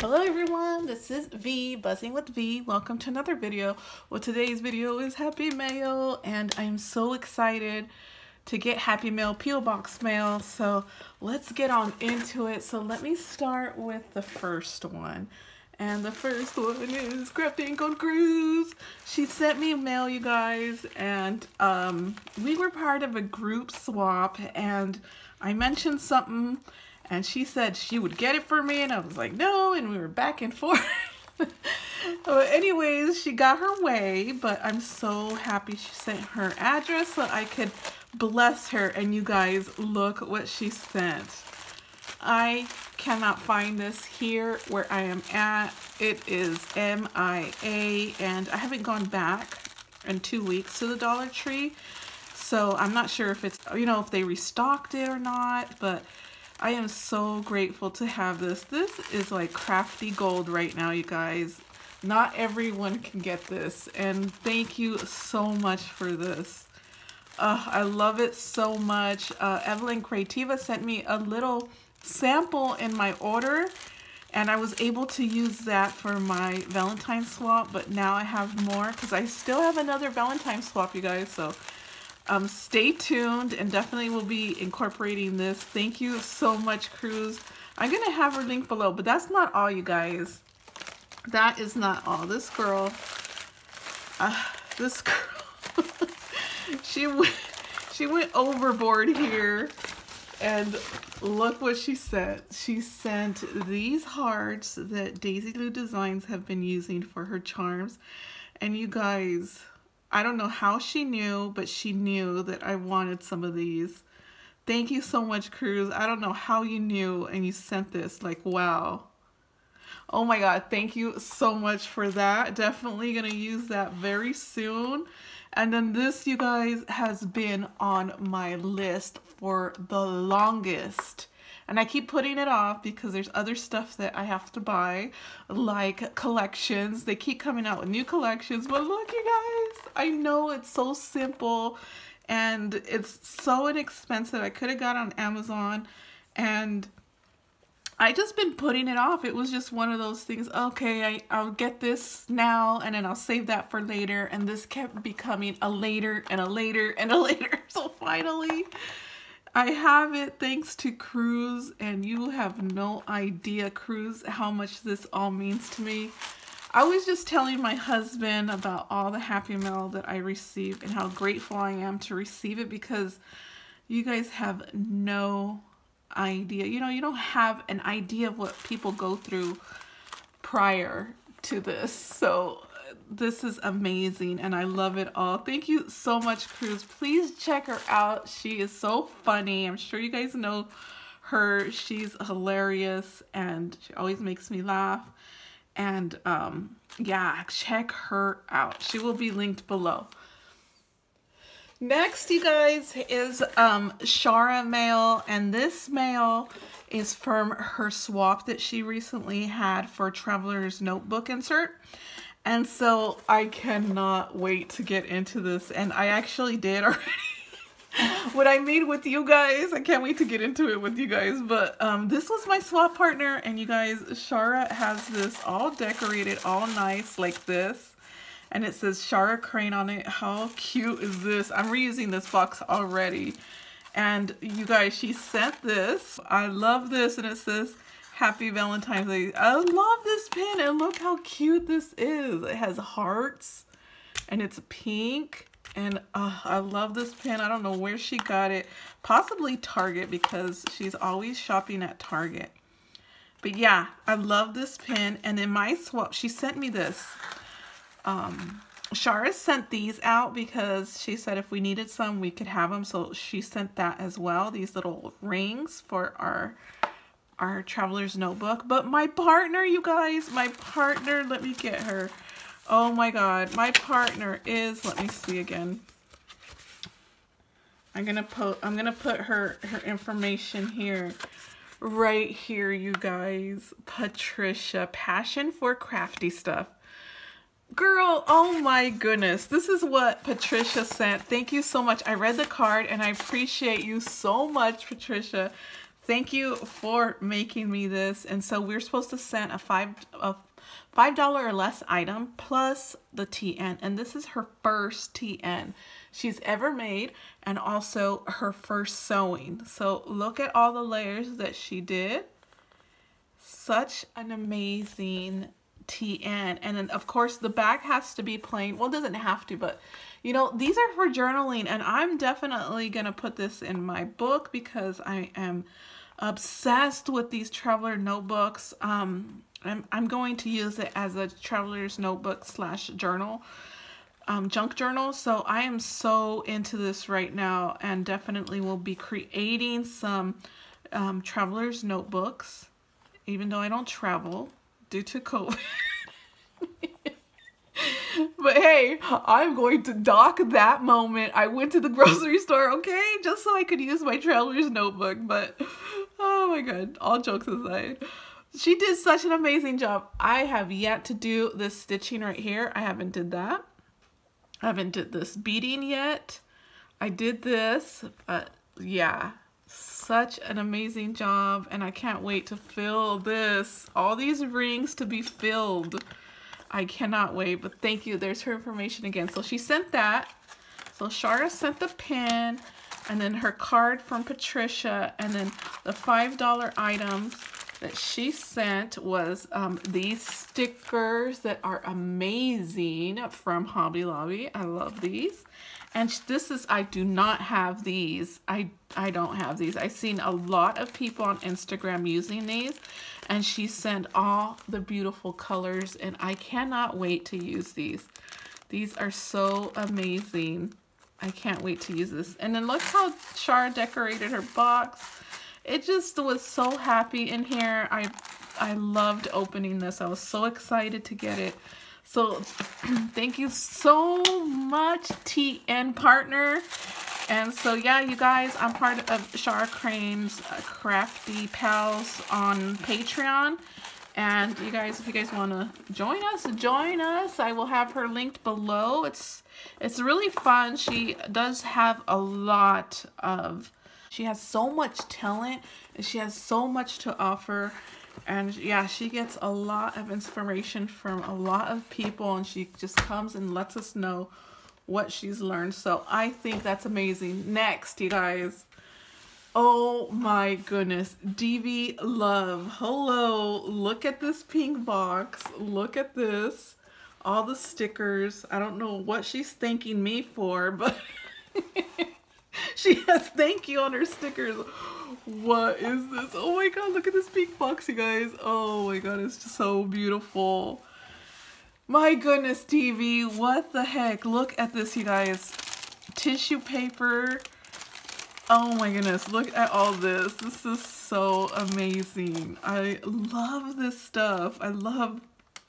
Hello everyone, this is V, Buzzing with V. Welcome to another video. Well, today's video is Happy Mail, and I'm so excited to get Happy Mail P.O. Box mail. So let's get on into it. So let me start with the first one. And the first one is Crafting Con Cruz. She sent me mail, you guys, and we were part of a group swap, and I mentioned something, and she said she would get it for me, and I was like, no, and we were back and forth. Well, anyways, she got her way, but I'm so happy she sent her address so I could bless her, and you guys, look what she sent. I cannot find this here where I am at. It is MIA, and I haven't gone back in 2 weeks to the Dollar Tree, so I'm not sure if it's, you know, if they restocked it or not, but I am so grateful to have this. This is like crafty gold right now, you guys. Not everyone can get this, and thank you so much for this. I love it so much. Evelyn Creativa sent me a little sample in my order, and I was able to use that for my Valentine swap, but now I have more because I still have another Valentine swap, you guys, so stay tuned, and definitely will be incorporating this. Thank you so much, Cruz. I'm gonna have her link below, but that's not all, you guys. That is not all. This girl, she went overboard here, and look what she sent. She sent these hearts that Daisy Lou Designs have been using for her charms, and you guys, I don't know how she knew, but she knew that I wanted some of these. Thank you so much, Cruz. I don't know how you knew and you sent this. Like, wow. Oh my God, thank you so much for that. Definitely gonna use that very soon. And then this, you guys, has been on my list for the longest. And I keep putting it off because there's other stuff that I have to buy, like collections. They keep coming out with new collections, but look, you guys, I know it's so simple and it's so inexpensive. I could have got on Amazon, and I just been putting it off. It was just one of those things, okay, I'll get this now, and then I'll save that for later, and this kept becoming a later and a later and a later. So finally, I have it, thanks to Cruz, and you have no idea, Cruz, how much this all means to me. I was just telling my husband about all the Happy Mail that I receive and how grateful I am to receive it, because you guys have no idea. You know, you don't have an idea of what people go through prior to this. So this is amazing, and I love it all. Thank you so much, Cruz. Please check her out. She is so funny. I'm sure you guys know her. She's hilarious, and she always makes me laugh. And yeah, check her out. She will be linked below. Next, you guys, is Shara mail, and this mail is from her swap that she recently had for Traveler's Notebook insert. And so I cannot wait to get into this, and I actually did already what I made with you guys. I can't wait to get into it with you guys, but this was my swap partner, and you guys, Shara has this all decorated, all nice like this, and it says Shara Crane on it. How cute is this? I'm reusing this box already, and you guys, she sent this. I love this, and it says Happy Valentine's Day. I love this pin, and look how cute this is. It has hearts, and it's pink, and I love this pin. I don't know where she got it. Possibly Target, because she's always shopping at Target. But yeah, I love this pin, and in my swap, she sent me this. Shara sent these out because she said if we needed some, we could have them, so she sent that as well. These little rings for our Traveler's Notebook. But my partner, you guys, my partner, let me get her. Oh my God, my partner is, let me see again. I'm gonna put her information here, right here, you guys. Patricia, passion4craftystuff. Girl, oh my goodness, this is what Patricia sent. Thank you so much. I read the card, and I appreciate you so much, Patricia, Thank you for making me this. And so we're supposed to send a $5 or less item plus the TN, and this is her first TN she's ever made and also her first sewing. So look at all the layers that she did. Such an amazing TN. And then of course the bag has to be plain. Well, it doesn't have to, but you know, these are for journaling, and I'm definitely gonna put this in my book because I am obsessed with these traveler notebooks. I'm going to use it as a traveler's notebook slash journal, junk journal. So I am so into this right now, and definitely will be creating some traveler's notebooks, even though I don't travel due to COVID. But hey, I'm going to dock that moment. I went to the grocery store, okay? Just so I could use my traveler's notebook. But oh my God, all jokes aside. She did such an amazing job. I have yet to do this stitching right here. I haven't did that. I haven't did this beading yet. I did this, but yeah, such an amazing job. And I can't wait to fill this, all these rings to be filled. I cannot wait, but thank you. There's her information again. So she sent that. So Shara sent the pin, and then her card from Patricia, and then the $5 items that she sent was these stickers that are amazing from Hobby Lobby. I love these. And this is, I do not have these. I don't have these. I've seen a lot of people on Instagram using these, and she sent all the beautiful colors, and I cannot wait to use these. These are so amazing. I can't wait to use this. And then look how Shara decorated her box. It just was so happy in here. I loved opening this. I was so excited to get it. So thank you so much, TN partner. And so yeah, you guys, I'm part of Shara Crane's Crafty Pals on Patreon. And you guys, if you guys want to join us, join us. I will have her linked below. It's really fun. She does have a lot of, she has so much talent, and she has so much to offer. And yeah, she gets a lot of inspiration from a lot of people, and she just comes and lets us know what she's learned. So I think that's amazing. Next, you guys. Oh my goodness. Devii Love. Hello. Look at this pink box. Look at this. All the stickers. I don't know what she's thanking me for, but she has thank you on her stickers. What is this? Oh my God, look at this pink box, you guys. Oh my God, it's just so beautiful. My goodness, Devii, what the heck? Look at this, you guys. Tissue paper. Oh my goodness, look at all this. This is so amazing. I love this stuff. I love,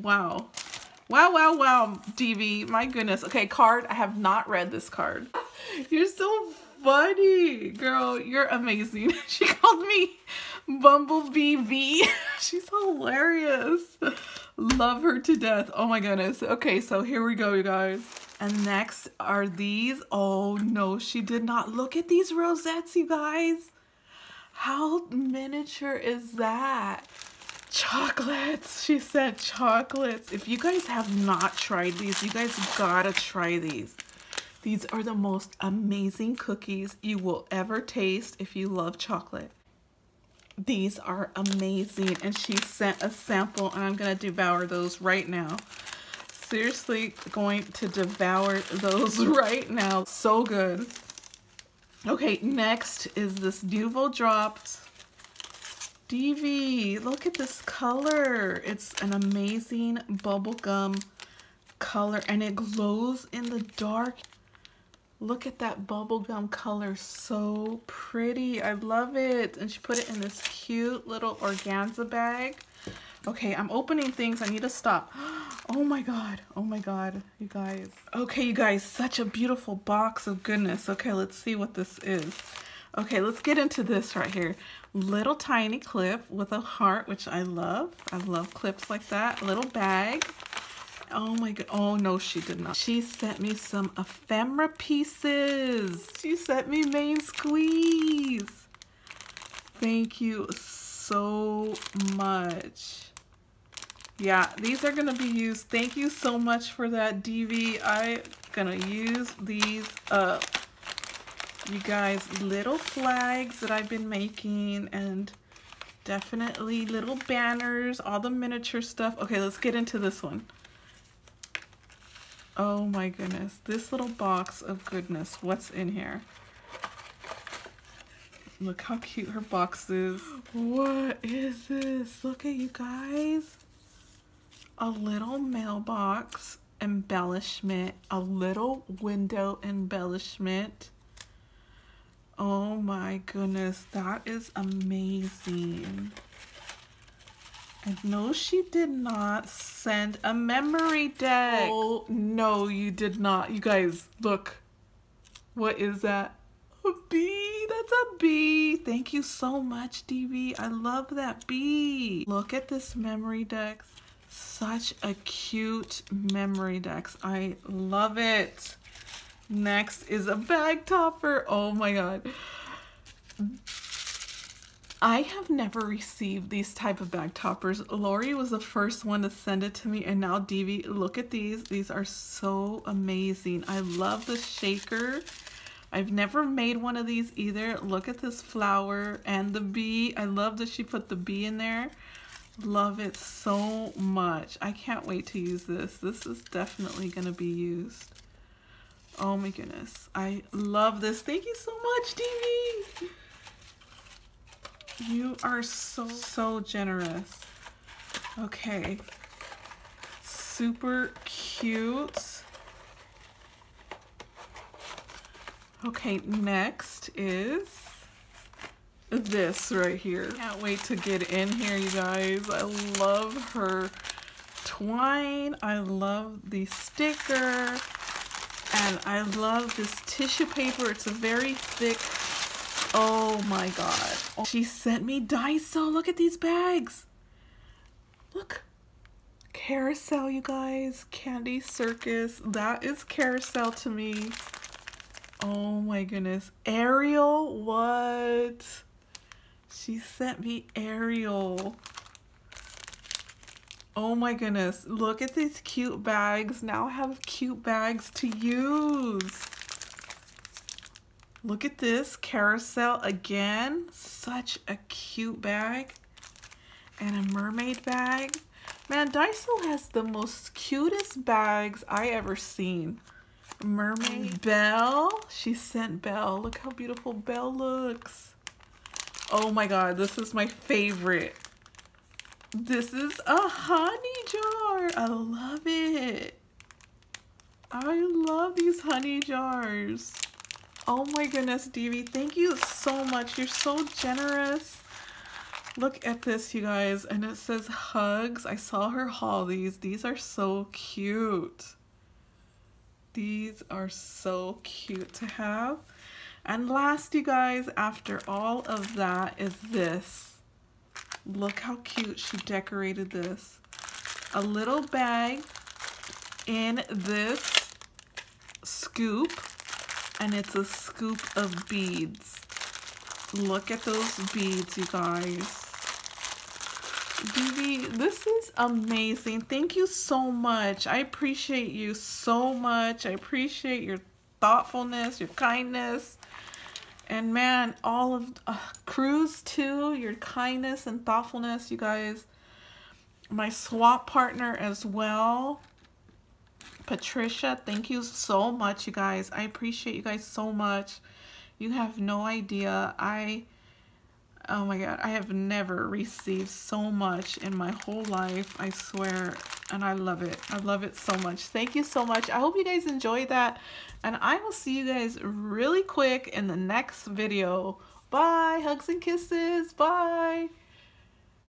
wow. Wow, wow, wow, Devii, my goodness. Okay, card, I have not read this card. You're so funny, girl, you're amazing. She called me Bumblebee V. She's hilarious. Love her to death. Oh my goodness. Okay, so here we go, you guys. And next are these. Oh no, she did not. Look at these rosettes, you guys. How miniature is that? Chocolates. She said chocolates. If you guys have not tried these, you guys gotta try these. These are the most amazing cookies you will ever taste if you love chocolate. These are amazing, and she sent a sample, and I'm gonna devour those right now. Seriously, going to devour those right now. So good. Okay, next is this Nouveau Drops. Devii, look at this color. It's an amazing bubblegum color, and it glows in the dark. Look at that bubblegum color, so pretty. I love it. And she put it in this cute little organza bag. Okay, I'm opening things. I need to stop. Oh my God. Oh my God, you guys. Okay, you guys, such a beautiful box of goodness. Okay, let's see what this is. Okay, let's get into this right here. Little tiny clip with a heart, which I love. I love clips like that. Little bag. Oh my God. Oh no, she did not. She sent me some ephemera pieces. She sent me main squeeze. Thank you so much. Yeah, these are going to be used. Thank you so much for that, Devii. I'm going to use these up. You guys, little flags that I've been making, and definitely little banners, all the miniature stuff. Okay, let's get into this one. Oh my goodness, this little box of goodness, what's in here? Look how cute her box is. What is this? Look at you guys. A little mailbox embellishment, a little window embellishment. Oh my goodness, that is amazing. And no, she did not send a memory deck. Oh, no, you did not. You guys, look. What is that? A bee. That's a bee. Thank you so much, Devii. I love that bee. Look at this memory deck. Such a cute memory deck. I love it. Next is a bag topper. Oh, my God. I have never received these type of bag toppers. Lori was the first one to send it to me, and now Devii, look at these. These are so amazing. I love the shaker. I've never made one of these either. Look at this flower and the bee. I love that she put the bee in there. Love it so much. I can't wait to use this. This is definitely going to be used. Oh my goodness. I love this. Thank you so much, Devii. You are so generous. Okay, super cute. Okay, next is this right here. Can't wait to get in here, you guys. I love her twine. I love the sticker, and I love this tissue paper. It's a very thick. Oh my God. She sent me Daiso. Look at these bags. Look. Carousel, you guys. Candy Circus. That is carousel to me. Oh my goodness. Ariel. What? She sent me Ariel. Oh my goodness. Look at these cute bags. Now I have cute bags to use. Look at this carousel again. Such a cute bag. And a mermaid bag. Man, Daiso has the most cutest bags I ever seen. Mermaid Belle. She sent Belle. Look how beautiful Belle looks. Oh my God, this is my favorite. This is a honey jar. I love it. I love these honey jars. Oh my goodness, Devii, thank you so much. You're so generous. Look at this, you guys, and it says hugs. I saw her haul these. These are so cute. These are so cute to have. And last, you guys, after all of that is this. Look how cute she decorated this. A little bag in this scoop. And it's a scoop of beads. Look at those beads, you guys. Devii, this is amazing. Thank you so much. I appreciate you so much. I appreciate your thoughtfulness, your kindness. And man, all of Cruz too, your kindness and thoughtfulness, you guys. My swap partner as well. Patricia, thank you so much, you guys. I appreciate you guys so much. You have no idea. Oh my God, I have never received so much in my whole life, I swear. And I love it. I love it so much. Thank you so much. I hope you guys enjoyed that. And I will see you guys really quick in the next video. Bye. Hugs and kisses. Bye.